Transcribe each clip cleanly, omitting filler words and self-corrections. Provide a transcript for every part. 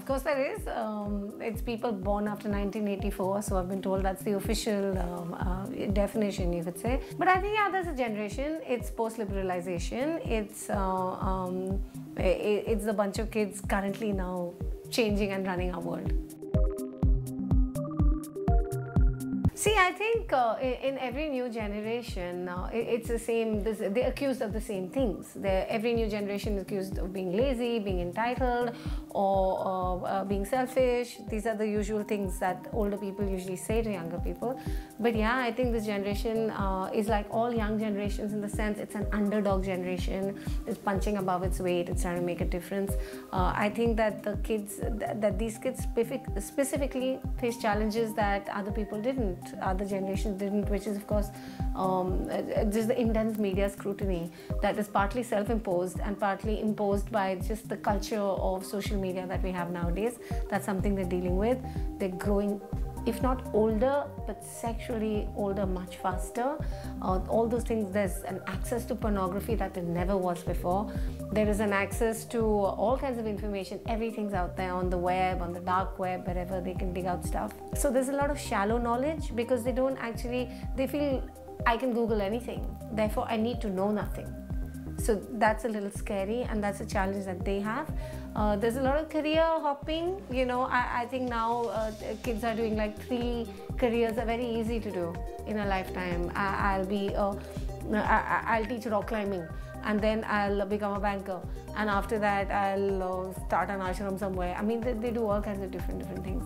Of course there is. It's people born after 1984, so I've been told that's the official definition, you could say. But I think, yeah, there's a generation. It's post-liberalization. It's the bunch of kids currently now changing and running our world. See, I think in every new generation, it's the same. They're accused of the same things. Every new generation is accused of being lazy, being entitled, or being selfish. These are the usual things that older people usually say to younger people. But yeah, I think this generation is like all young generations in the sense it's an underdog generation. It's punching above its weight. It's trying to make a difference. I think that the kids, that these kids specifically face challenges that other people didn't. Other generations didn't, which is of course just the intense media scrutiny that is partly self-imposed and partly imposed by just the culture of social media that we have nowadays. That's something they're dealing with. They're growing, if not older, but sexually older much faster. All those things, there's an access to pornography that there never was before. There is an access to all kinds of information. Everything's out there on the web, on the dark web, wherever they can dig out stuff. So there's a lot of shallow knowledge because they don't actually, they feel, I can Google anything, therefore I need to know nothing. So that's a little scary and that's a challenge that they have. There's a lot of career hopping. You know, I think now kids are doing like 3 careers are very easy to do in a lifetime. I'll teach rock climbing and then I'll become a banker. And after that, I'll start an ashram somewhere. I mean, they do all kinds of different things.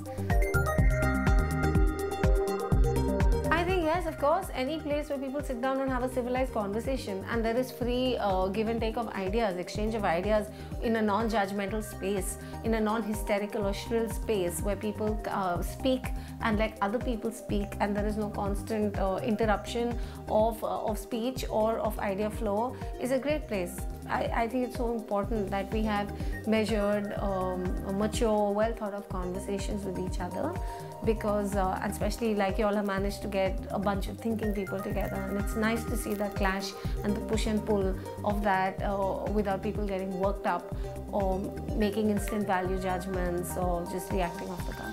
Yes, of course, any place where people sit down and have a civilized conversation and there is free give and take of ideas, exchange of ideas in a non-judgmental space, in a non-hysterical or shrill space where people speak and let other people speak and there is no constant interruption of speech or of idea flow is a great place. I think it's so important that we have measured, mature, well thought of conversations with each other because especially like you all have managed to get a bunch of thinking people together and it's nice to see that clash and the push and pull of that without people getting worked up or making instant value judgments or just reacting off the cuff.